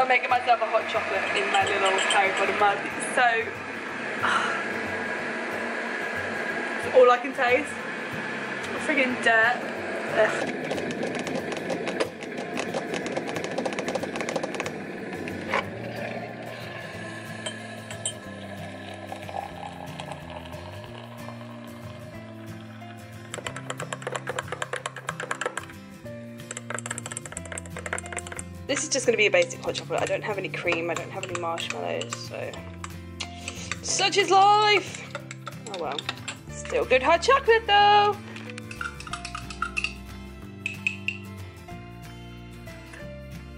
So I'm making myself a hot chocolate in my little Harry Potter mug. So, it's all I can taste. Friggin' dirt. This is just going to be a basic hot chocolate. I don't have any cream, I don't have any marshmallows, so... Such is life! Oh well. Still good hot chocolate though!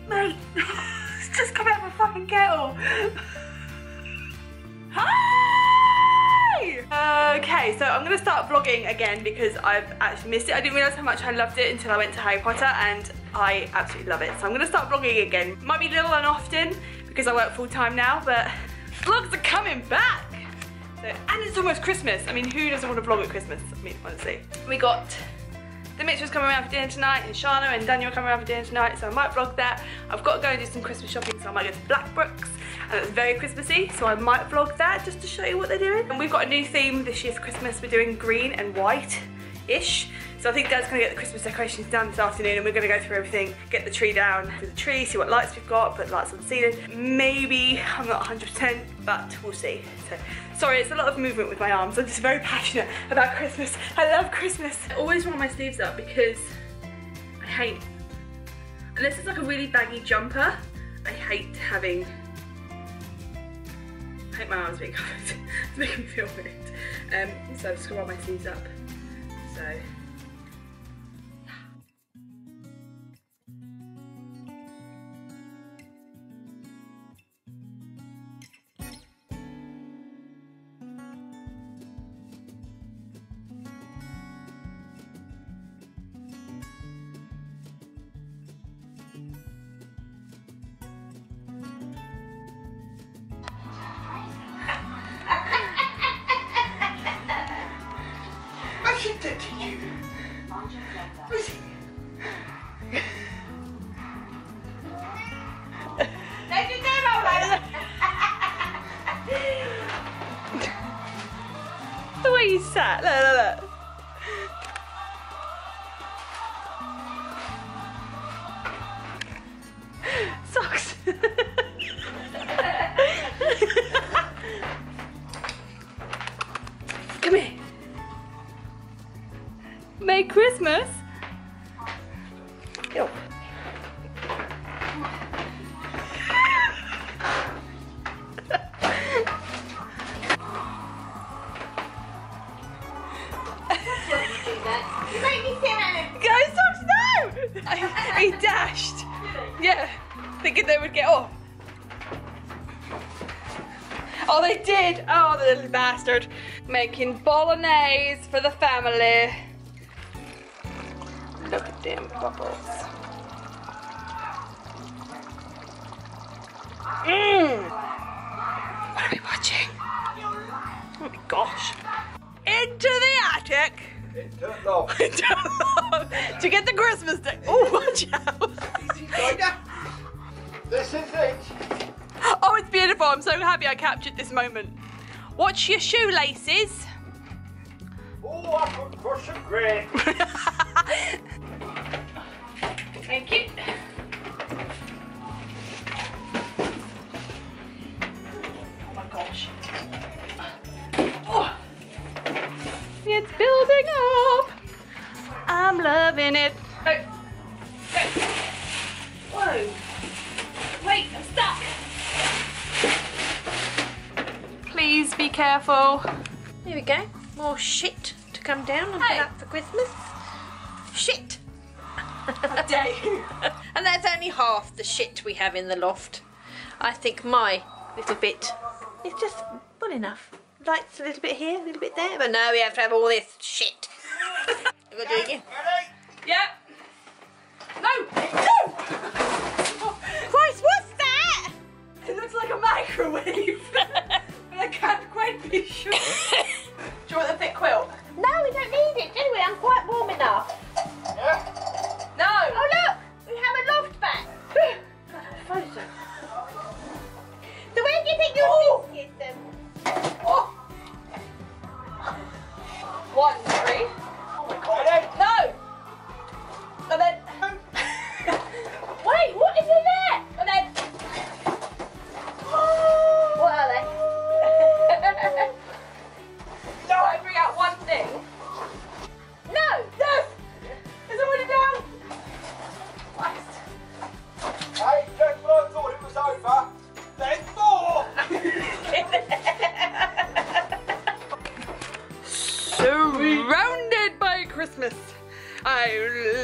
Mate, it's just come out of a fucking kettle! Hi! Okay, so I'm going to start vlogging again because I've actually missed it. I didn't realise how much I loved it until I went to Harry Potter, and I absolutely love it. So I'm gonna start vlogging again. Might be little and often because I work full time now, but vlogs are coming back. So, and it's almost Christmas. I mean, who doesn't want to vlog at Christmas? I mean, honestly. We got the Mitch's coming around for dinner tonight, and Shana and Daniel coming around for dinner tonight, so I might vlog that. I've got to go and do some Christmas shopping, so I might go to Blackbrook's, and it's very Christmassy, so I might vlog that just to show you what they're doing. And we've got a new theme this year for Christmas. We're doing green and white-ish. So I think Dad's going to get the Christmas decorations done this afternoon, and we're going to go through everything, get the tree down, through the tree, see what lights we've got, put lights on the ceiling. Maybe, I'm not 100%, but we'll see. So, sorry, it's a lot of movement with my arms. I'm just very passionate about Christmas. I love Christmas. I always roll my sleeves up because I hate, unless it's like a really baggy jumper, I hate having, I hate my arms being covered. It's making me feel weird. So I'm just going to roll my sleeves up. So. The way you sat, look. Socks. Come here. Merry Christmas. Yo. He dashed! Yeah, thinking they would get off. Oh, they did! Oh, the little bastard. Making bolognese for the family. Look at them bubbles. Mmm! What are we watching? Oh my gosh. Into the attic! To get the Christmas day. Oh, watch out! This is it. Oh, it's beautiful. I'm so happy I captured this moment. Watch your shoelaces. Oh, I could crush a grain. Thank you. Oh my gosh. Oh. It's building up. I'm loving it. Go. Go. Whoa. Wait, I'm stuck. Please be careful. There we go. More shit to come down and put up for Christmas. Shit. How dare you. And that's only half the shit we have in the loft. I think my little bit is just well enough. Lights a little bit here, a little bit there, but no, we have to have all this shit. We've got to do it again. Ready? Yeah. No! No! Oh, Christ, what's that? It looks like a microwave. But I can't quite be sure. Do you want the thick quilt? No, we don't need it, do we? I'm quite warm enough. Yeah. No! Oh, look! We have a loft back.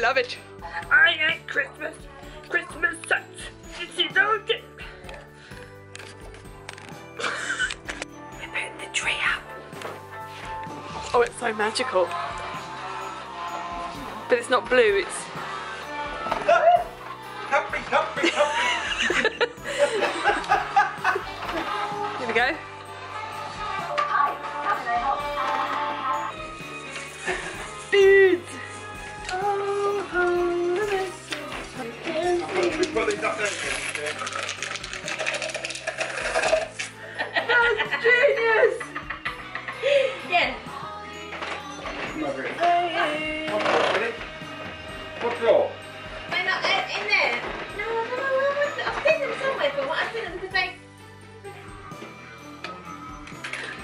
savage. I hate Christmas. Christmas sucks. She don't get. I put the tree up. Oh, it's so magical. But it's not blue, it's. Help me, help me, help me. Here we go. That's genius! Yeah. Come over here. Ready? What's wrong? They're not in there. No, I've seen them somewhere, but what I've seen them because they...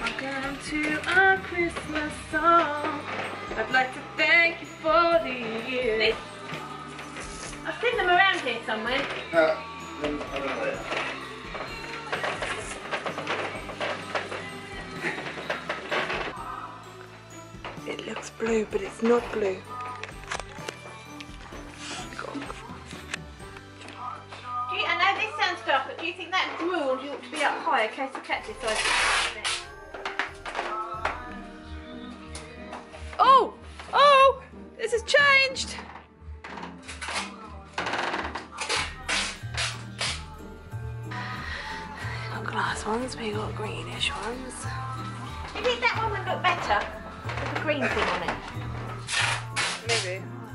I'll come to our Christmas song. I'd like to thank you for the year. I've seen them around here somewhere. I don't know. It looks blue, but it's not blue. God. I know this sounds dark, but do you think that ruled you ought to be up high in case you catch it? So oh! Oh! This has changed! Glass ones, we got greenish ones. You think that one would look better with a green thing on it? Maybe.